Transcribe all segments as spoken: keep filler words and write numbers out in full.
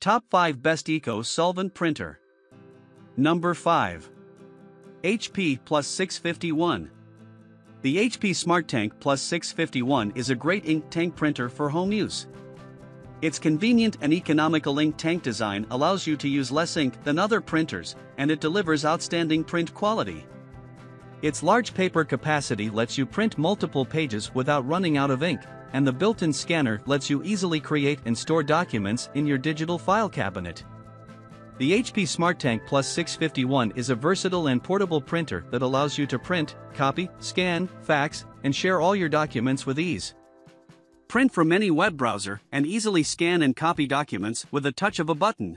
Top five Best Eco Solvent Printer. Number five. H P Plus six fifty-one. The H P Smart Tank Plus six fifty-one is a great ink tank printer for home use. Its convenient and economical ink tank design allows you to use less ink than other printers, and it delivers outstanding print quality. Its large paper capacity lets you print multiple pages without running out of ink, and the built-in scanner lets you easily create and store documents in your digital file cabinet. The H P Smart Tank Plus six fifty-one is a versatile and portable printer that allows you to print, copy, scan, fax, and share all your documents with ease. Print from any web browser and easily scan and copy documents with a touch of a button.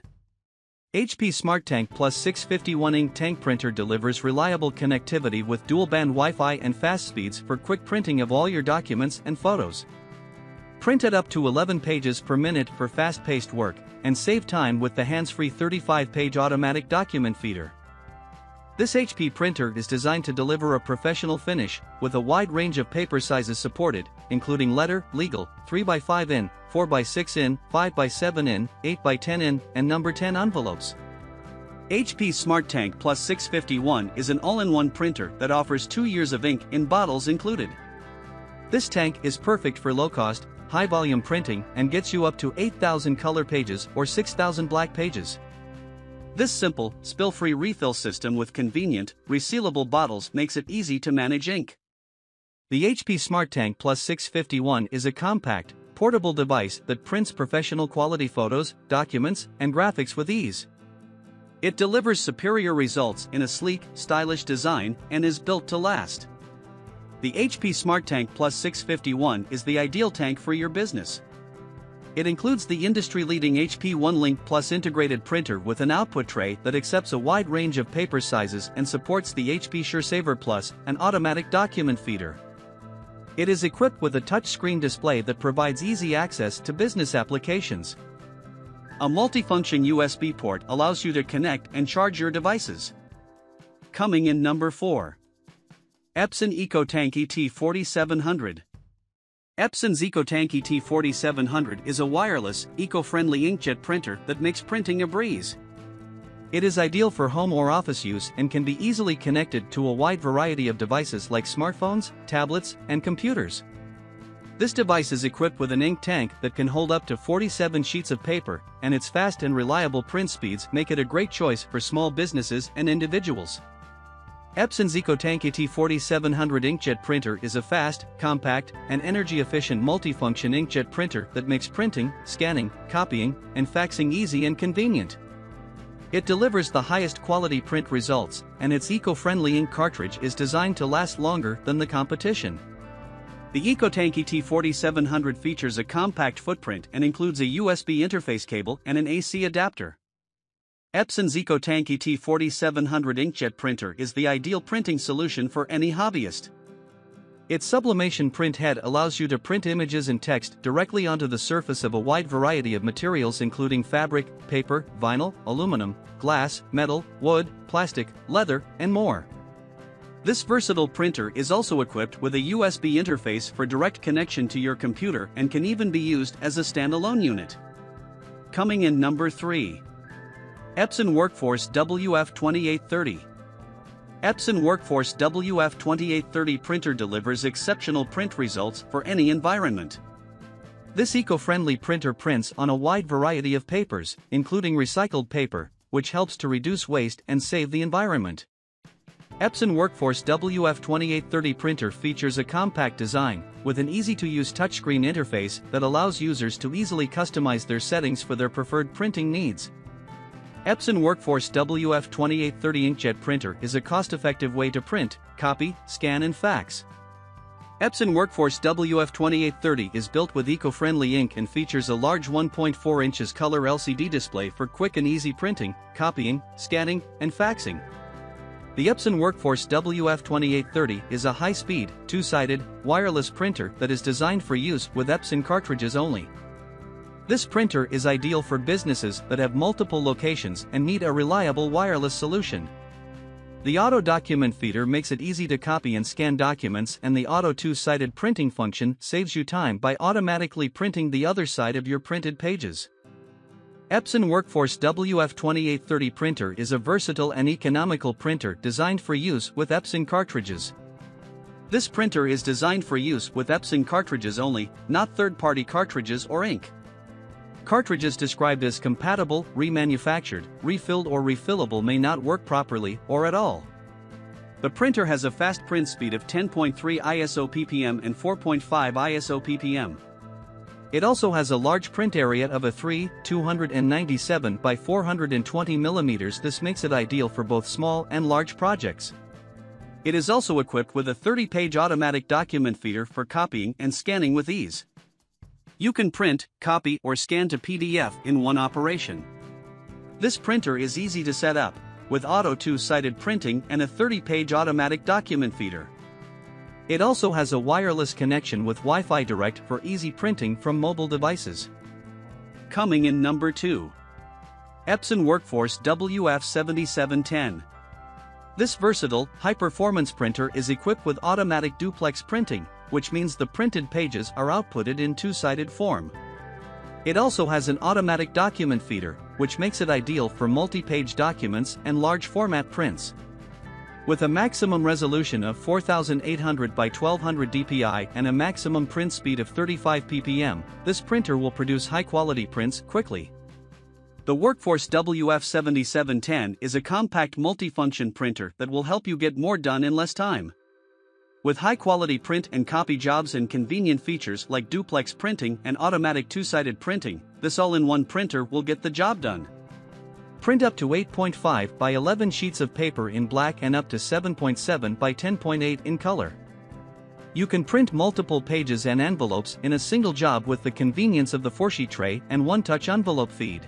H P Smart Tank Plus six fifty-one Ink Tank Printer delivers reliable connectivity with dual-band Wi-Fi and fast speeds for quick printing of all your documents and photos. Print at up to eleven pages per minute for fast-paced work, and save time with the hands-free thirty-five page automatic document feeder. This H P printer is designed to deliver a professional finish, with a wide range of paper sizes supported, including letter, legal, three by five inch, four by six inch, five by seven inch, eight by ten inch, and number ten envelopes. H P Smart Tank Plus six fifty-one is an all-in-one printer that offers two years of ink in bottles included. This tank is perfect for low-cost, high-volume printing and gets you up to eight thousand color pages or six thousand black pages. This simple, spill-free refill system with convenient, resealable bottles makes it easy to manage ink. The H P Smart Tank Plus six fifty-one is a compact, portable device that prints professional quality photos, documents, and graphics with ease. It delivers superior results in a sleek, stylish design and is built to last. The H P Smart Tank Plus six fifty-one is the ideal tank for your business. It includes the industry-leading H P OneLink Plus integrated printer with an output tray that accepts a wide range of paper sizes and supports the H P SureSaver Plus, an automatic document feeder. It is equipped with a touchscreen display that provides easy access to business applications. A multifunction U S B port allows you to connect and charge your devices. Coming in number four. Epson EcoTank E T forty-seven hundred. Epson's EcoTank E T forty-seven hundred is a wireless, eco-friendly inkjet printer that makes printing a breeze. It is ideal for home or office use and can be easily connected to a wide variety of devices like smartphones, tablets, and computers. This device is equipped with an ink tank that can hold up to forty-seven sheets of paper, and its fast and reliable print speeds make it a great choice for small businesses and individuals. Epson's EcoTank E T forty-seven hundred inkjet printer is a fast, compact, and energy-efficient multifunction inkjet printer that makes printing, scanning, copying, and faxing easy and convenient. It delivers the highest quality print results, and its eco-friendly ink cartridge is designed to last longer than the competition. The EcoTank E T forty-seven hundred features a compact footprint and includes a U S B interface cable and an A C adapter. Epson's EcoTank E T forty-seven hundred inkjet printer is the ideal printing solution for any hobbyist. Its sublimation print head allows you to print images and text directly onto the surface of a wide variety of materials including fabric, paper, vinyl, aluminum, glass, metal, wood, plastic, leather, and more. This versatile printer is also equipped with a U S B interface for direct connection to your computer and can even be used as a standalone unit. Coming in number three. Epson Workforce W F twenty-eight thirty. Epson Workforce W F twenty-eight thirty printer delivers exceptional print results for any environment. This eco-friendly printer prints on a wide variety of papers, including recycled paper, which helps to reduce waste and save the environment. Epson Workforce W F twenty-eight thirty printer features a compact design, with an easy-to-use touchscreen interface that allows users to easily customize their settings for their preferred printing needs. Epson Workforce W F twenty-eight thirty inkjet printer is a cost-effective way to print, copy, scan and fax. Epson Workforce W F twenty-eight thirty is built with eco-friendly ink and features a large one point four inches color L C D display for quick and easy printing, copying, scanning, and faxing. The Epson Workforce W F twenty-eight thirty is a high-speed, two-sided, wireless printer that is designed for use with Epson cartridges only. This printer is ideal for businesses that have multiple locations and need a reliable wireless solution. The auto document feeder makes it easy to copy and scan documents, and the auto two-sided printing function saves you time by automatically printing the other side of your printed pages. Epson Workforce W F twenty-eight thirty printer is a versatile and economical printer designed for use with Epson cartridges. This printer is designed for use with Epson cartridges only, not third-party cartridges or ink. Cartridges described as compatible, remanufactured, refilled or refillable may not work properly or at all. The printer has a fast print speed of ten point three I S O P P M and four point five I S O P P M. It also has a large print area of a three point two nine seven by four hundred twenty millimeters. This makes it ideal for both small and large projects. It is also equipped with a thirty page automatic document feeder for copying and scanning with ease. You can print, copy or scan to P D F in one operation. This printer is easy to set up, with auto two-sided printing and a thirty page automatic document feeder. It also has a wireless connection with Wi-Fi Direct for easy printing from mobile devices. Coming in number two. Epson Workforce W F seventy-seven ten. This versatile, high-performance printer is equipped with automatic duplex printing, which means the printed pages are outputted in two-sided form. It also has an automatic document feeder, which makes it ideal for multi-page documents and large format prints. With a maximum resolution of forty-eight hundred by twelve hundred D P I and a maximum print speed of thirty-five P P M, this printer will produce high-quality prints quickly. The Workforce W F seventy-seven ten is a compact multifunction printer that will help you get more done in less time. With high-quality print and copy jobs and convenient features like duplex printing and automatic two-sided printing, this all-in-one printer will get the job done. Print up to eight point five by eleven sheets of paper in black and up to seven point seven by ten point eight in color. You can print multiple pages and envelopes in a single job with the convenience of the four sheet tray and one-touch envelope feed.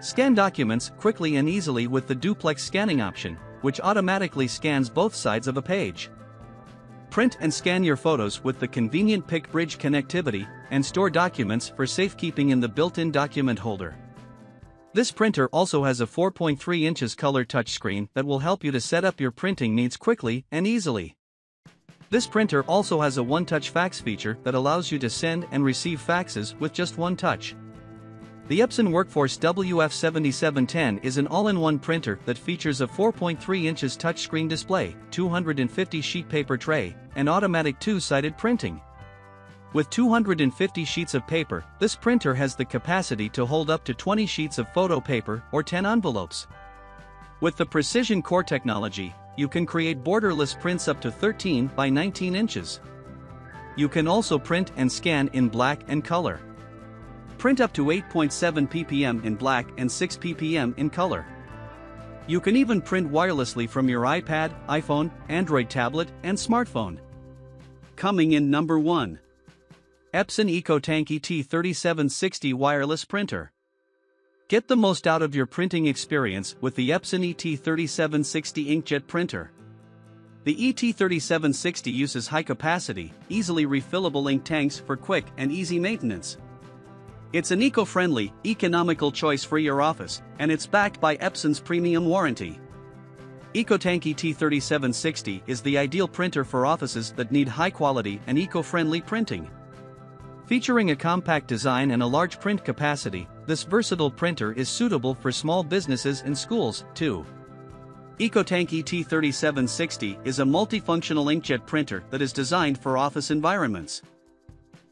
Scan documents quickly and easily with the duplex scanning option, which automatically scans both sides of a page. Print and scan your photos with the convenient PictBridge connectivity, and store documents for safekeeping in the built-in document holder. This printer also has a four point three inches color touchscreen that will help you to set up your printing needs quickly and easily. This printer also has a one-touch fax feature that allows you to send and receive faxes with just one touch. The Epson Workforce W F seventy-seven ten is an all-in-one printer that features a four point three inches touchscreen display, two hundred fifty sheet paper tray, and automatic two-sided printing. With two hundred fifty sheets of paper, this printer has the capacity to hold up to twenty sheets of photo paper or ten envelopes. With the Precision Core technology, you can create borderless prints up to thirteen by nineteen inches. You can also print and scan in black and color. Print up to eight point seven P P M in black and six P P M in color. You can even print wirelessly from your iPad, iPhone, Android tablet, and smartphone. Coming in number one. Epson EcoTank E T thirty-seven sixty Wireless Printer. Get the most out of your printing experience with the Epson E T thirty-seven sixty Inkjet Printer. The E T thirty-seven sixty uses high-capacity, easily refillable ink tanks for quick and easy maintenance. It's an eco-friendly, economical choice for your office, and it's backed by Epson's premium warranty. EcoTank E T thirty-seven sixty is the ideal printer for offices that need high-quality and eco-friendly printing. Featuring a compact design and a large print capacity, this versatile printer is suitable for small businesses and schools, too. EcoTank E T thirty-seven sixty is a multifunctional inkjet printer that is designed for office environments.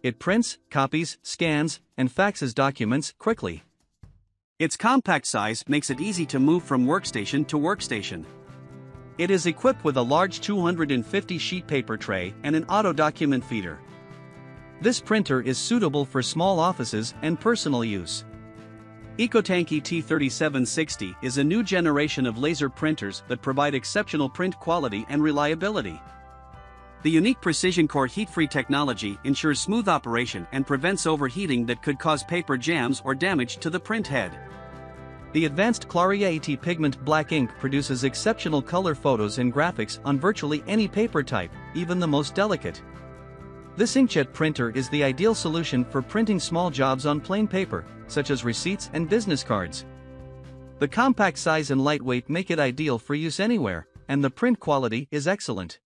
It prints, copies, scans, and faxes documents quickly. Its compact size makes it easy to move from workstation to workstation. It is equipped with a large two hundred fifty sheet paper tray and an auto document feeder. This printer is suitable for small offices and personal use. EcoTank E T thirty-seven sixty is a new generation of laser printers that provide exceptional print quality and reliability. The unique Precision Core heat-free technology ensures smooth operation and prevents overheating that could cause paper jams or damage to the printhead. The advanced Claria A T pigment black ink produces exceptional color photos and graphics on virtually any paper type, even the most delicate. This inkjet printer is the ideal solution for printing small jobs on plain paper, such as receipts and business cards. The compact size and lightweight make it ideal for use anywhere, and the print quality is excellent.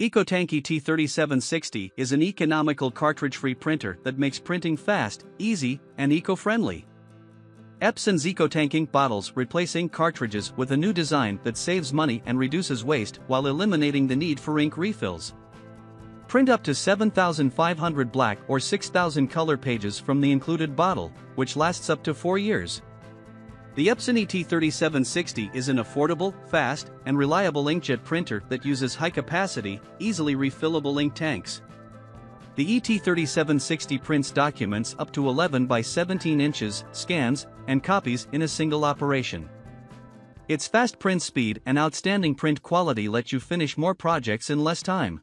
EcoTank E T thirty-seven sixty is an economical cartridge-free printer that makes printing fast, easy, and eco-friendly. Epson's EcoTank ink bottles replacing cartridges with a new design that saves money and reduces waste while eliminating the need for ink refills. Print up to seven thousand five hundred black or six thousand color pages from the included bottle, which lasts up to four years. The Epson E T thirty-seven sixty is an affordable, fast, and reliable inkjet printer that uses high-capacity, easily refillable ink tanks. The E T thirty-seven sixty prints documents up to eleven by seventeen inches, scans, and copies in a single operation. Its fast print speed and outstanding print quality let you finish more projects in less time.